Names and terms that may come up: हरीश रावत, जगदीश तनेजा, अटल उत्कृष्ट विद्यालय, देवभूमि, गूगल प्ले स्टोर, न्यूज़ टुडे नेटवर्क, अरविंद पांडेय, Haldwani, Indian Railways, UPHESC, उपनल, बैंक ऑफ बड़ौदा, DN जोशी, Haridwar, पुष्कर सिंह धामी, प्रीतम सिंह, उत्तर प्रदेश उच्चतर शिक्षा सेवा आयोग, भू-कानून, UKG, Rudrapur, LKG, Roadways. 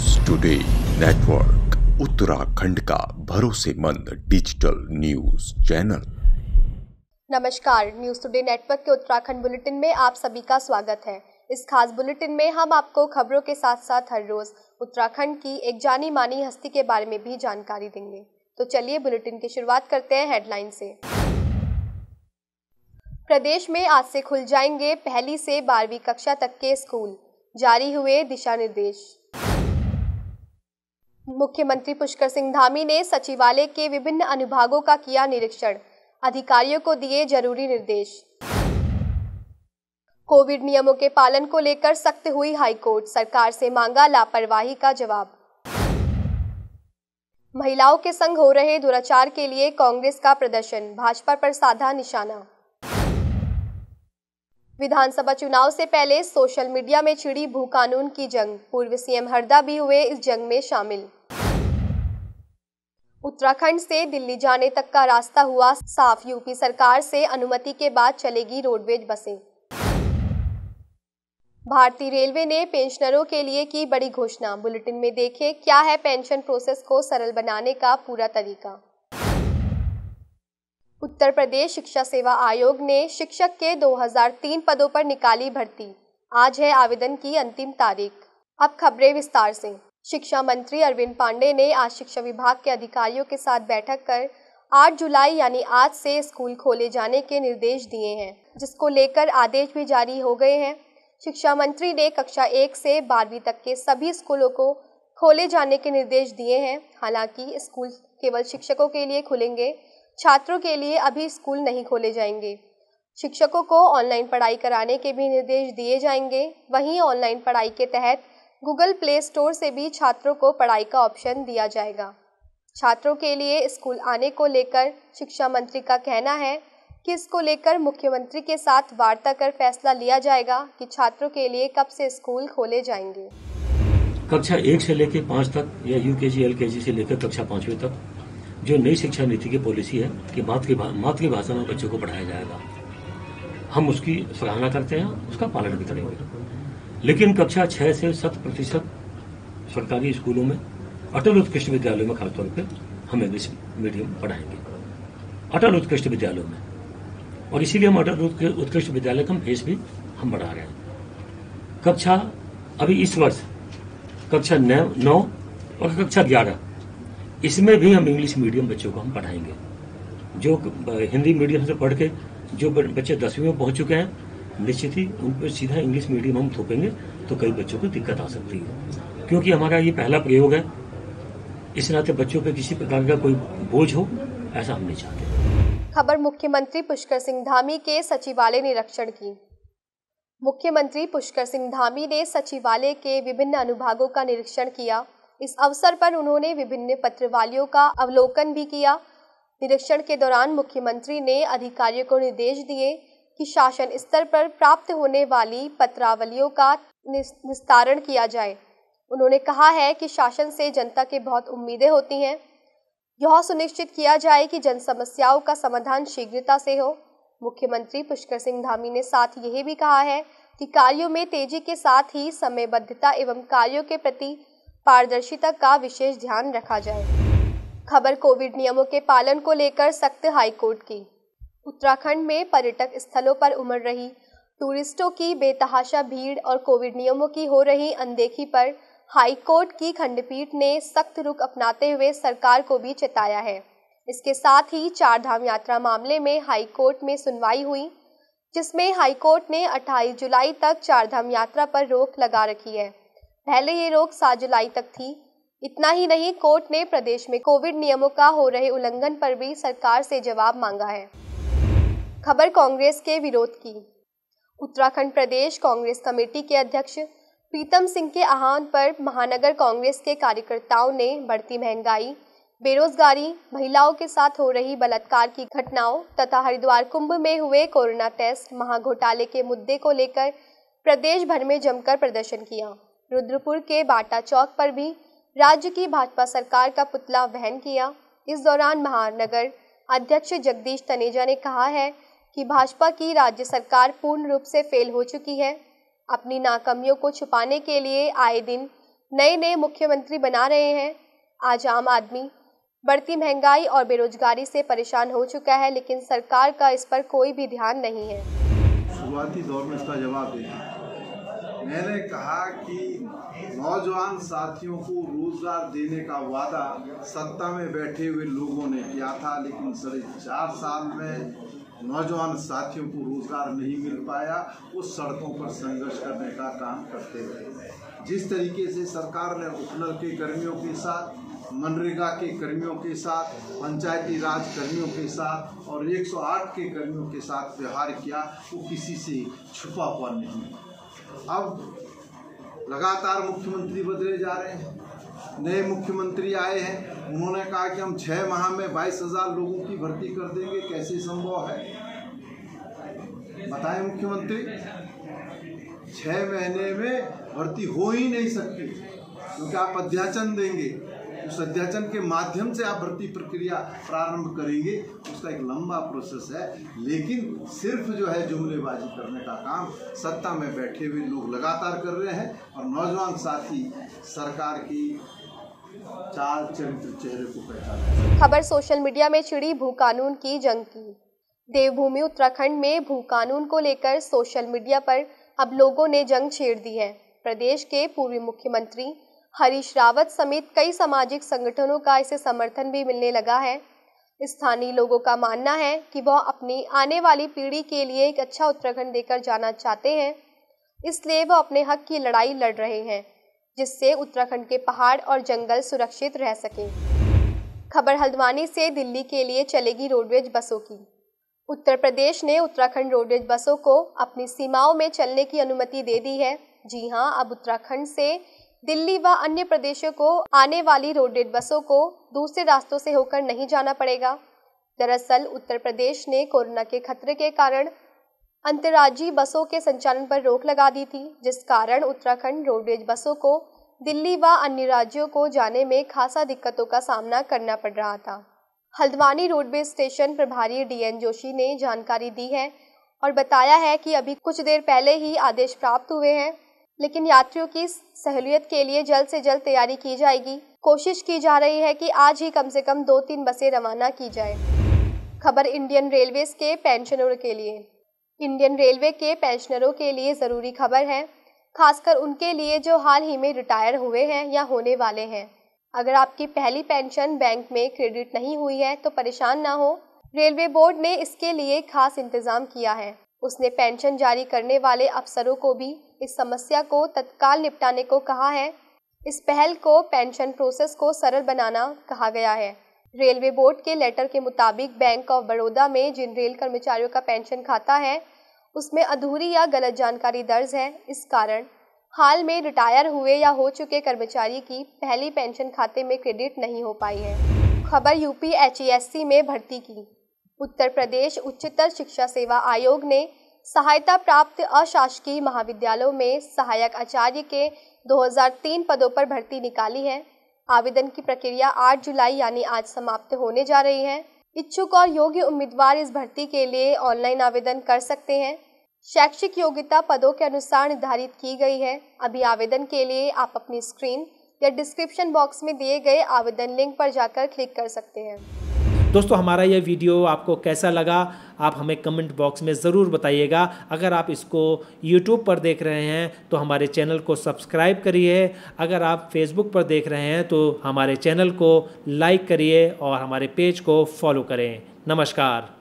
न्यूज़ टुडे नेटवर्क, Uttarakhand का भरोसेमंद digital news channel. नमस्कार, न्यूज़ टुडे नेटवर्क के उत्तराखंड बुलेटिन में आप सभी का स्वागत है। इस खास बुलेटिन में हम आपको खबरों के साथ साथ हर रोज उत्तराखंड की एक जानी मानी हस्ती के बारे में भी जानकारी देंगे। तो चलिए बुलेटिन की शुरुआत करते हैं हेडलाइन से। प्रदेश में आज से खुल जाएंगे पहली से 12वीं कक्षा तक के स्कूल, जारी हुए दिशा निर्देश। मुख्यमंत्री पुष्कर सिंह धामी ने सचिवालय के विभिन्न अनुभागों का किया निरीक्षण, अधिकारियों को दिए जरूरी निर्देश। कोविड नियमों के पालन को लेकर सख्त हुई हाईकोर्ट, सरकार से मांगा लापरवाही का जवाब। महिलाओं के संग हो रहे दुराचार के लिए कांग्रेस का प्रदर्शन, भाजपा पर साधा निशाना। विधानसभा चुनाव से पहले सोशल मीडिया में छिड़ी भू कानून की जंग, पूर्व सीएम हरदा भी हुए इस जंग में शामिल। उत्तराखंड से दिल्ली जाने तक का रास्ता हुआ साफ, यूपी सरकार से अनुमति के बाद चलेगी रोडवेज बसें। भारतीय रेलवे ने पेंशनरों के लिए की बड़ी घोषणा, बुलेटिन में देखें क्या है पेंशन प्रोसेस को सरल बनाने का पूरा तरीका। उत्तर प्रदेश शिक्षा सेवा आयोग ने शिक्षक के 2003 पदों पर निकाली भर्ती, आज है आवेदन की अंतिम तारीख। अब खबरें विस्तार से। शिक्षा मंत्री अरविंद पांडेय ने आज शिक्षा विभाग के अधिकारियों के साथ बैठक कर 8 जुलाई यानी आज से स्कूल खोले जाने के निर्देश दिए हैं, जिसको लेकर आदेश भी जारी हो गए हैं। शिक्षा मंत्री ने कक्षा 1 से 12वीं तक के सभी स्कूलों को खोले जाने के निर्देश दिए हैं। हालांकि स्कूल केवल शिक्षकों के लिए खुलेंगे, छात्रों के लिए अभी स्कूल नहीं खोले जाएंगे। शिक्षकों को ऑनलाइन पढ़ाई कराने के भी निर्देश दिए जाएंगे। वहीं ऑनलाइन पढ़ाई के तहत गूगल प्ले स्टोर से भी छात्रों को पढ़ाई का ऑप्शन दिया जाएगा। छात्रों के लिए स्कूल आने को लेकर शिक्षा मंत्री का कहना है कि इसको लेकर मुख्यमंत्री के साथ वार्ता कर फैसला लिया जाएगा कि छात्रों के लिए कब से स्कूल खोले जाएंगे। कक्षा 1 से लेकर 5 तक या UKG LKG से लेकर कक्षा 5वीं तक जो नई शिक्षा नीति की पॉलिसी है कि मातृ भाषा में बच्चों को पढ़ाया जाएगा, हम उसकी सराहना करते हैं, उसका पालन भी करेंगे। लेकिन कक्षा 6 से 7% सरकारी स्कूलों में, अटल उत्कृष्ट विद्यालयों में खासतौर पर हम इंग्लिश मीडियम पढ़ाएंगे, अटल उत्कृष्ट विद्यालयों में। और इसीलिए हम अटल उत्कृष्ट विद्यालय का फीस भी हम बढ़ा रहे हैं। कक्षा अभी इस वर्ष कक्षा 9 और कक्षा 11, इसमें भी हम इंग्लिश मीडियम बच्चों को हम पढ़ाएंगे। जो हिंदी मीडियम से पढ़ के जो बच्चे 10वीं में पहुंच चुके हैं, निश्चित ही उन पर सीधा इंग्लिश मीडियम हम थोपेंगे तो कई बच्चों को दिक्कत आ सकती है, क्योंकि हमारा ये पहला प्रयोग है। इस नाते बच्चों पे किसी प्रकार का कोई बोझ हो, ऐसा हम नहीं चाहते। खबर मुख्यमंत्री पुष्कर सिंह धामी के सचिवालय निरीक्षण की। मुख्यमंत्री पुष्कर सिंह धामी ने सचिवालय के विभिन्न अनुभागों का निरीक्षण किया। इस अवसर पर उन्होंने विभिन्न पत्रवालियों का अवलोकन भी किया। निरीक्षण के दौरान मुख्यमंत्री ने अधिकारियों को निर्देश दिए कि शासन स्तर पर प्राप्त होने वाली पत्रावलियों का निस्तारण किया जाए। उन्होंने कहा है कि शासन से जनता के बहुत उम्मीदें होती हैं, यह सुनिश्चित किया जाए कि जन समस्याओं का समाधान शीघ्रता से हो। मुख्यमंत्री पुष्कर सिंह धामी ने साथ यह भी कहा है कि कार्यों में तेजी के साथ ही समयबद्धता एवं कार्यों के प्रति पारदर्शिता का विशेष ध्यान रखा जाए। खबर कोविड नियमों के पालन को लेकर सख्त हाईकोर्ट की। उत्तराखंड में पर्यटक स्थलों पर उमड़ रही टूरिस्टों की बेतहाशा भीड़ और कोविड नियमों की हो रही अनदेखी पर हाईकोर्ट की खंडपीठ ने सख्त रुख अपनाते हुए सरकार को भी चेताया है। इसके साथ ही चारधाम यात्रा मामले में हाईकोर्ट में सुनवाई हुई, जिसमें हाईकोर्ट ने 28 जुलाई तक चारधाम यात्रा पर रोक लगा रखी है। पहले ये रोक 7 जुलाई तक थी। इतना ही नहीं, कोर्ट ने प्रदेश में कोविड नियमों का हो रहे उल्लंघन पर भी सरकार से जवाब मांगा है। खबर कांग्रेस के विरोध की। उत्तराखंड प्रदेश कांग्रेस कमेटी के अध्यक्ष प्रीतम सिंह के आह्वान पर महानगर कांग्रेस के कार्यकर्ताओं ने बढ़ती महंगाई, बेरोजगारी, महिलाओं के साथ हो रही बलात्कार की घटनाओं तथा हरिद्वार कुंभ में हुए कोरोना टेस्ट महाघोटाले के मुद्दे को लेकर प्रदेश भर में जमकर प्रदर्शन किया। रुद्रपुर के बाटा चौक पर भी राज्य की भाजपा सरकार का पुतला दहन किया। इस दौरान महानगर अध्यक्ष जगदीश तनेजा ने कहा है कि भाजपा की राज्य सरकार पूर्ण रूप से फेल हो चुकी है। अपनी नाकामियों को छुपाने के लिए आए दिन नए नए मुख्यमंत्री बना रहे हैं। आज आम आदमी बढ़ती महंगाई और बेरोजगारी से परेशान हो चुका है, लेकिन सरकार का इस पर कोई भी ध्यान नहीं है। शुरुआती दौर में इसका जवाब देना, मैंने कहा कि नौजवान साथियों को रोजगार देने का वादा सत्ता में बैठे हुए लोगों ने किया था, लेकिन 4.5 साल में नौजवान साथियों को रोजगार नहीं मिल पाया। उस सड़कों पर संघर्ष करने का काम करते रहे। जिस तरीके से सरकार ने उपनल के कर्मियों के साथ, मनरेगा के कर्मियों के साथ, पंचायती राज कर्मियों के साथ और 108 के कर्मियों के साथ व्यवहार किया, वो किसी से छुपा हुआ नहीं। अब लगातार मुख्यमंत्री बदले जा रहे हैं, नए मुख्यमंत्री आए हैं। उन्होंने कहा कि हम 6 माह में 22,000 लोगों की भर्ती कर देंगे। कैसे संभव है बताएं मुख्यमंत्री? 6 महीने में भर्ती हो ही नहीं सकती, क्योंकि आप अध्याचन देंगे। उस अध्याचन के माध्यम से आप भर्ती प्रक्रिया प्रारंभ करेंगे, उसका एक लंबा प्रोसेस है। लेकिन सिर्फ जो है जुमलेबाजी करने का काम सत्ता में बैठे हुए लोग लगातार कर रहे हैं और नौजवान साथी सरकार की चाल चरित्र चेहरे को पहचानते हैं। खबर सोशल मीडिया में छिड़ी भू कानून की जंग की। देवभूमि उत्तराखंड में भू कानून को लेकर सोशल मीडिया पर अब लोगों ने जंग छेड़ दी है। प्रदेश के पूर्व मुख्यमंत्री हरीश रावत समेत कई सामाजिक संगठनों का इसे समर्थन भी मिलने लगा है। स्थानीय लोगों का मानना है कि वह अपनी आने वाली पीढ़ी के लिए एक अच्छा उत्तराखंड देकर जाना चाहते हैं, इसलिए वह अपने हक की लड़ाई लड़ रहे हैं, जिससे उत्तराखंड के पहाड़ और जंगल सुरक्षित रह सकें। खबर हल्द्वानी से, दिल्ली के लिए चलेगी रोडवेज बसों की। उत्तर प्रदेश ने उत्तराखंड रोडवेज बसों को अपनी सीमाओं में चलने की अनुमति दे दी है। जी हाँ, अब उत्तराखंड से दिल्ली व अन्य प्रदेशों को आने वाली रोडवेज बसों को दूसरे रास्तों से होकर नहीं जाना पड़ेगा। दरअसल उत्तर प्रदेश ने कोरोना के खतरे के कारण अंतर्राज्यीय बसों के संचालन पर रोक लगा दी थी, जिस कारण उत्तराखंड रोडवेज बसों को दिल्ली व अन्य राज्यों को जाने में खासा दिक्कतों का सामना करना पड़ रहा था। हल्द्वानी रोडवेज स्टेशन प्रभारी DN जोशी ने जानकारी दी है और बताया है कि अभी कुछ देर पहले ही आदेश प्राप्त हुए हैं, लेकिन यात्रियों की सहूलियत के लिए जल्द से जल्द तैयारी की जाएगी। कोशिश की जा रही है कि आज ही कम से कम 2-3 बसें रवाना की जाए। खबर इंडियन रेलवेज के पेंशनरों के लिए। इंडियन रेलवे के पेंशनरों के लिए ज़रूरी खबर है, खासकर उनके लिए जो हाल ही में रिटायर हुए हैं या होने वाले हैं। अगर आपकी पहली पेंशन बैंक में क्रेडिट नहीं हुई है तो परेशान ना हो। रेलवे बोर्ड ने इसके लिए खास इंतजाम किया है। उसने पेंशन जारी करने वाले अफसरों को भी इस समस्या को तत्काल निपटाने को कहा है। इस पहल को पेंशन प्रोसेस को सरल बनाना कहा गया है। रेलवे बोर्ड के लेटर के मुताबिक बैंक ऑफ बड़ौदा में जिन रेल कर्मचारियों का पेंशन खाता है, उसमें अधूरी या गलत जानकारी दर्ज है। इस कारण हाल में रिटायर हुए या हो चुके कर्मचारी की पहली पेंशन खाते में क्रेडिट नहीं हो पाई है। खबर UPHESC में भर्ती की। उत्तर प्रदेश उच्चतर शिक्षा सेवा आयोग ने सहायता प्राप्त अशासकीय महाविद्यालयों में सहायक आचार्य के 2003 पदों पर भर्ती निकाली है। आवेदन की प्रक्रिया 8 जुलाई यानी आज समाप्त होने जा रही है। इच्छुक और योग्य उम्मीदवार इस भर्ती के लिए ऑनलाइन आवेदन कर सकते हैं। शैक्षिक योग्यता पदों के अनुसार निर्धारित की गई है। अभी आवेदन के लिए आप अपनी स्क्रीन या डिस्क्रिप्शन बॉक्स में दिए गए आवेदन लिंक पर जाकर क्लिक कर सकते हैं। दोस्तों, हमारा यह वीडियो आपको कैसा लगा आप हमें कमेंट बॉक्स में ज़रूर बताइएगा। अगर आप इसको YouTube पर देख रहे हैं तो हमारे चैनल को सब्सक्राइब करिए। अगर आप Facebook पर देख रहे हैं तो हमारे चैनल को लाइक करिए और हमारे पेज को फॉलो करें। नमस्कार।